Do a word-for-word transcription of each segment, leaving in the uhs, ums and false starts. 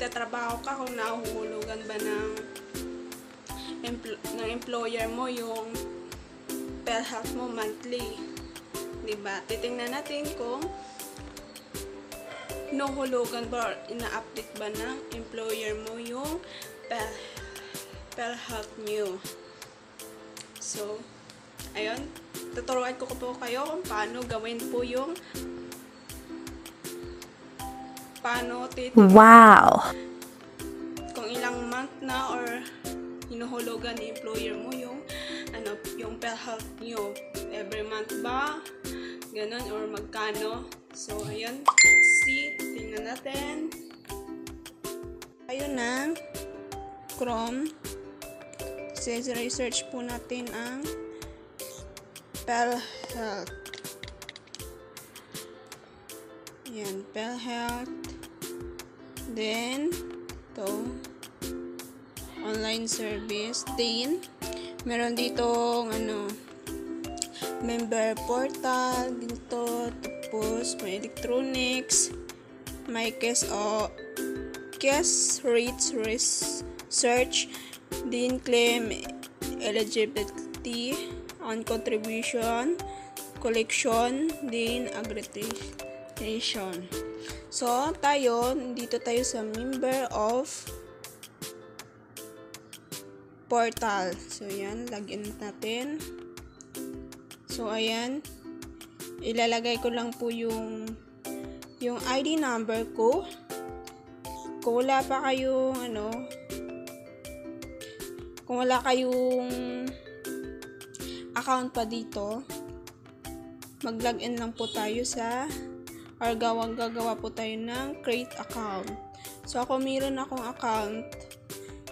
Nagtatrabaho ka, kung nahuhulugan ba ng, empl ng employer mo yung PhilHealth mo monthly. Diba? Titingnan natin kung nahuhulugan ba or ina-update ba ng employer mo yung PhilHealth nyo. So, ayun. Tuturuan ko po kayo kung paano gawin po yung paano titingnan. Wow! Kung ilang month na or hinuhulugan ni employer mo yung ano, yung PhilHealth nyo. Every month ba? Ganon or magkano? So, ayun. See, tingnan natin. Ayun na. Chrome. Says research po natin ang PhilHealth. Ayan, PhilHealth. Then, to online service. Then, meron ditong, ano, member portal, dito, tapos, may electronics, may case, o, case rates, research, then claim, eligibility, on contribution, collection, then, aggregation. So, tayo, dito tayo sa member of portal. So, ayan, login natin. So, ayan, ilalagay ko lang po yung yung I D number ko. Kung wala pa kayong, ano, kung wala kayong account pa dito, mag-login lang po tayo sa or gawang gagawa po tayo ng create account. So, ako mayroon akong account,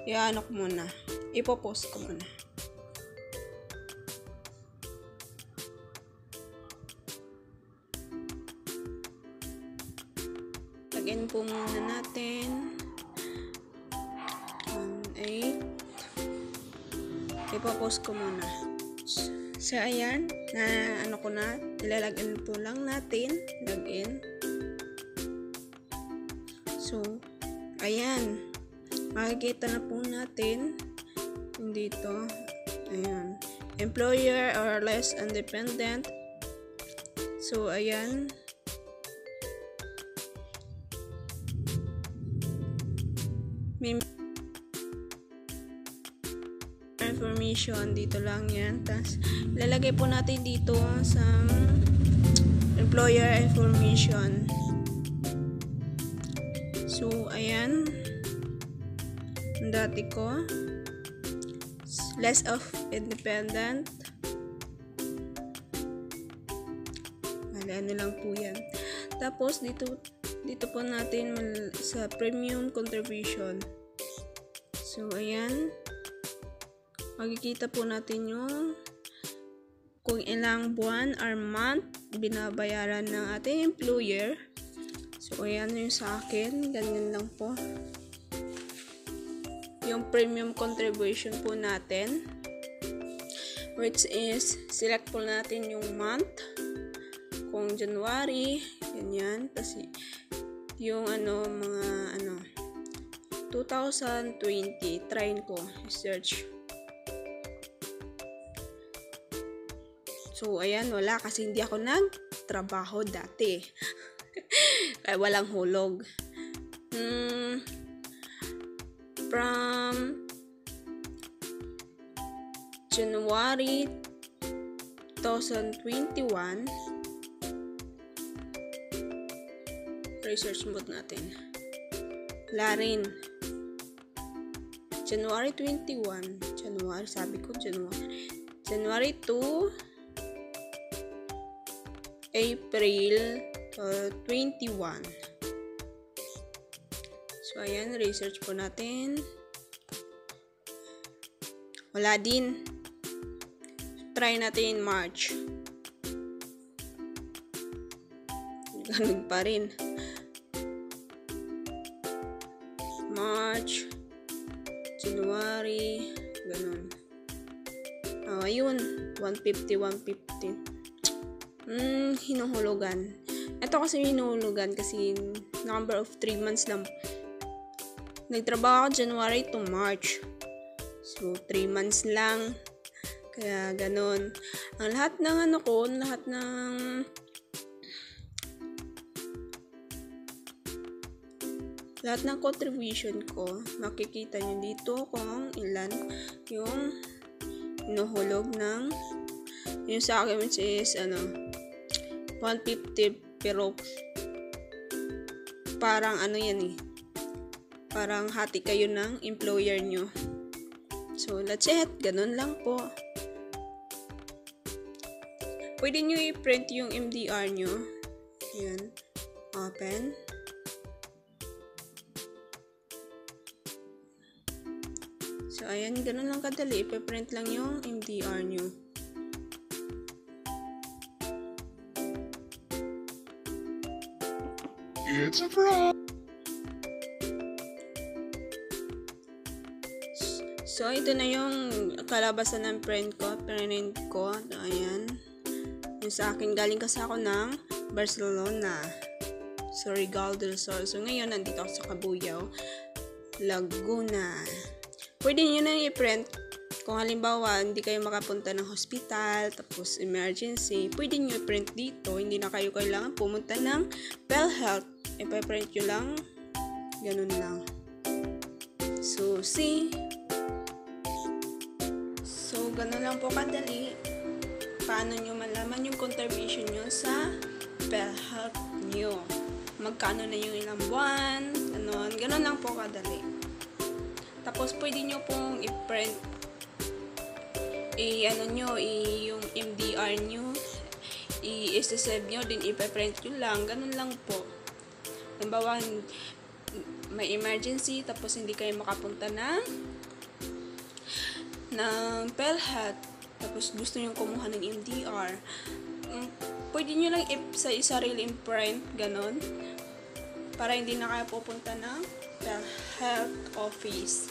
i-ano ko muna. Ipopost ko muna. Login po muna natin. one eight. Ipopost ko muna. So, ayan, na ano ko na, ilalagin po lang natin, login. So, ayan, makikita na po natin, dito, ayan, employer or less independent. So, ayan. May information dito lang yan, tas lalagay po natin dito sa employer information. So, ayan, dati ko less of independent, mali ano lang po yan. Tapos dito dito po natin sa premium contribution. So, ayan, makikita po natin yung kung ilang buwan or month binabayaran ng ating employer. So, ayan yung sa akin. Ganyan lang po. Yung premium contribution po natin. Which is, select po natin yung month. Kung January, ganyan. Kasi, yung ano, mga ano, twenty twenty. Try ko. Search. So, ayan, wala kasi hindi ako nagtrabaho dati. Kaya walang hulog. Mm, from January twenty twenty-one, research mode natin. Wala rin. January twenty-one. January, sabi ko January. January second. April uh, twenty-one. So, ayan. Research po natin. Wala din. Try natin March. Ganun pa rin. March. January. Ganun. Oh, ayun. one fifty, one fifty. Hmm, hinuhulugan. Ito kasi hinuhulugan kasi number of three months lang. Nagtrabaho ako January to March. So, three months lang. Kaya, ganun. Ang lahat ng ano ko, lahat ng lahat ng contribution ko, makikita nyo dito kung ilan yung hinuhulog ng yung sa akin, which is, ano, one fifty, pero parang ano yan eh, parang hati kayo ng employer nyo. So, let's it, ganun lang po. Pwede nyo i-print yung M D R nyo. Ayan, open. So, ayan, ganun lang kadali, ipiprint lang yung M D R nyo. It's a fraud. So, ito na yung kalabasan ng print ko. Print ko. Ayan. Yung sa akin, galing kasi ako ng Barcelona. So, Regal del Sol. So, ngayon, nandito ako sa Cabuyao, Laguna. Pwede nyo na i-print. Kung halimbawa, hindi kayo makapunta ng hospital, tapos emergency, pwede nyo i-print dito. Hindi na kayo kailangan pumunta ng PhilHealth. Ipaprint nyo lang. Ganun lang. So, see? So, ganun lang po kadali. Paano nyo malaman yung contribution nyo sa PhilHealth nyo? Magkano na yung ilang buwan? Ganun. Ganun lang po kadali. Tapos, pwede nyo pong i-print i-ano nyo, i yung M D R nyo, i-save nyo, din ipaprint nyo lang. Ganun lang po. Halimbawa, may emergency, tapos hindi kayo makapunta ng ng PhilHealth, tapos gusto nyo kumuha ng M D R, pwede nyo lang ip, sa sarili imprint, ganon, para hindi na kayo pupunta ng PhilHealth office.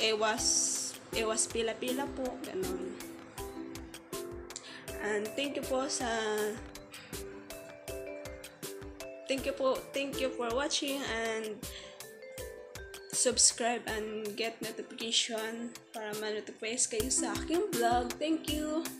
Ewas, ewas pila-pila po, ganon. And thank you po sa Thank you po, thank you for watching, and subscribe and get notification para ma-notifies kayo sa aking vlog. Thank you!